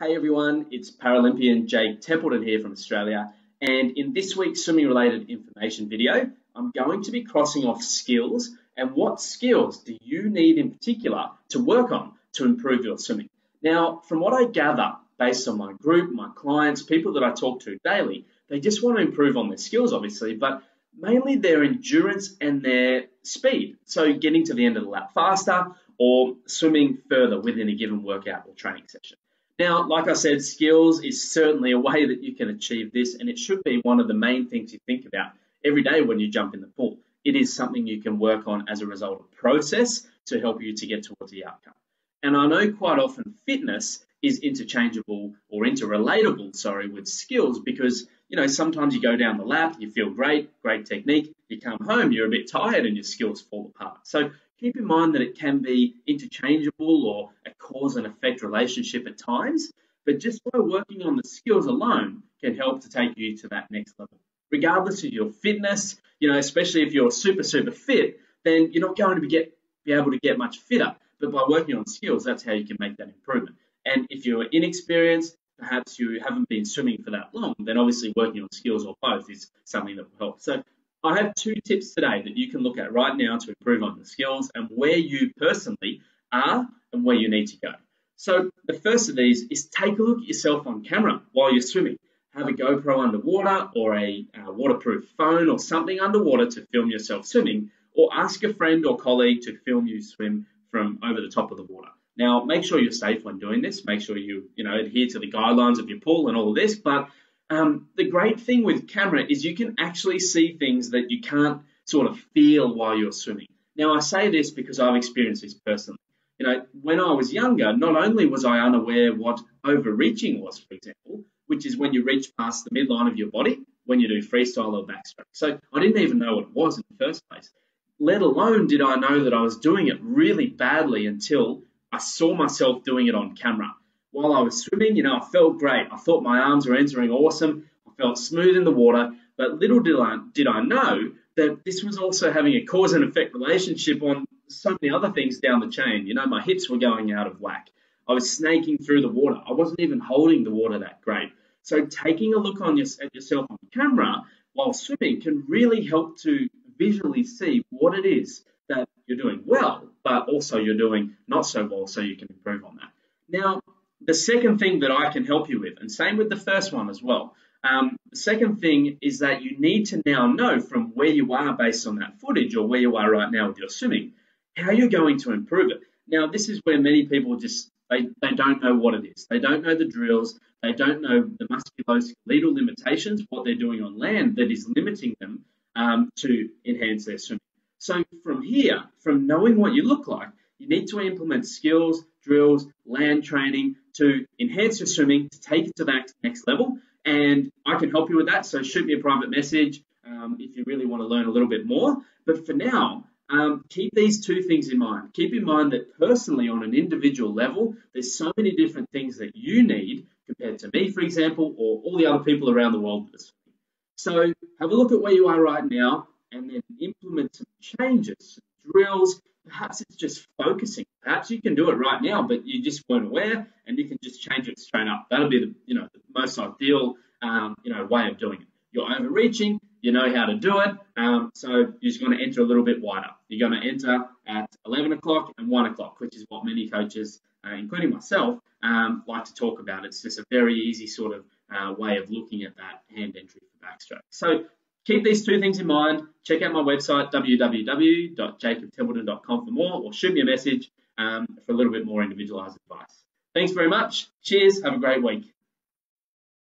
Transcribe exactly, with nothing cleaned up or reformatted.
Hey everyone, it's Paralympian Jake Templeton here from Australia, and in this week's swimming related information video I'm going to be crossing off skills and what skills do you need in particular to work on to improve your swimming. Now from what I gather based on my group, my clients, people that I talk to daily, they just want to improve on their skills obviously, but mainly their endurance and their speed, so getting to the end of the lap faster or swimming further within a given workout or training session. Now, like I said, skills is certainly a way that you can achieve this, and it should be one of the main things you think about every day when you jump in the pool. It is something you can work on as a result of process to help you to get towards the outcome. And I know quite often fitness is interchangeable or interrelatable, sorry, with skills because, you know, sometimes you go down the lap, you feel great, great technique, you come home, you're a bit tired and your skills fall apart. So keep in mind that it can be interchangeable or a cause and effect relationship at times, but just by working on the skills alone can help to take you to that next level. Regardless of your fitness, you know, especially if you're super, super fit, then you're not going to be, get, be able to get much fitter. But by working on skills, that's how you can make that improvement. And if you're inexperienced, perhaps you haven't been swimming for that long, then obviously working on skills or both is something that will help. So I have two tips today that you can look at right now to improve on the skills and where you personally are and where you need to go. So the first of these is take a look at yourself on camera while you're swimming. Have a GoPro underwater or a uh, waterproof phone or something underwater to film yourself swimming, or ask a friend or colleague to film you swim from over the top of the water. Now, make sure you're safe when doing this. Make sure you, you know, adhere to the guidelines of your pool and all of this, but Um, the great thing with camera is you can actually see things that you can't sort of feel while you're swimming. Now, I say this because I've experienced this personally. You know, when I was younger, not only was I unaware what overreaching was, for example, which is when you reach past the midline of your body when you do freestyle or backstroke. So I didn't even know what it was in the first place, let alone did I know that I was doing it really badly until I saw myself doing it on camera. While I was swimming, you know, I felt great. I thought my arms were entering awesome. I felt smooth in the water, but little did I, did I know that this was also having a cause and effect relationship on so many other things down the chain. You know, my hips were going out of whack. I was snaking through the water. I wasn't even holding the water that great. So taking a look on your, at yourself on camera while swimming can really help to visually see what it is that you're doing well, but also you're doing not so well, so you can improve on that. Now, the second thing that I can help you with, and same with the first one as well, um, the second thing is that you need to now know from where you are based on that footage or where you are right now with your swimming, how you're going to improve it. Now, this is where many people just, they, they don't know what it is. They don't know the drills. They don't know the musculoskeletal limitations, what they're doing on land that is limiting them um, to enhance their swimming. So from here, from knowing what you look like, you need to implement skills, drills, land training to enhance your swimming, to take it to that next level. And I can help you with that. So shoot me a private message um, if you really want to learn a little bit more. But for now, um, keep these two things in mind. Keep in mind that personally on an individual level, there's so many different things that you need compared to me, for example, or all the other people around the world. So have a look at where you are right now and then implement some changes, some drills. Perhaps it's just focusing. Perhaps you can do it right now, but you just weren't aware, and you can just change it straight up. That'll be the, you know, the most ideal, um, you know, way of doing it. You're overreaching. You know how to do it. Um, so you're just going to enter a little bit wider. You're going to enter at eleven o'clock and one o'clock, which is what many coaches, uh, including myself, um, like to talk about. It's just a very easy sort of uh, way of looking at that hand entry for backstroke. So keep these two things in mind. Check out my website, w w w dot jacob templeton dot com for more, or shoot me a message um, for a little bit more individualized advice. Thanks very much. Cheers. Have a great week.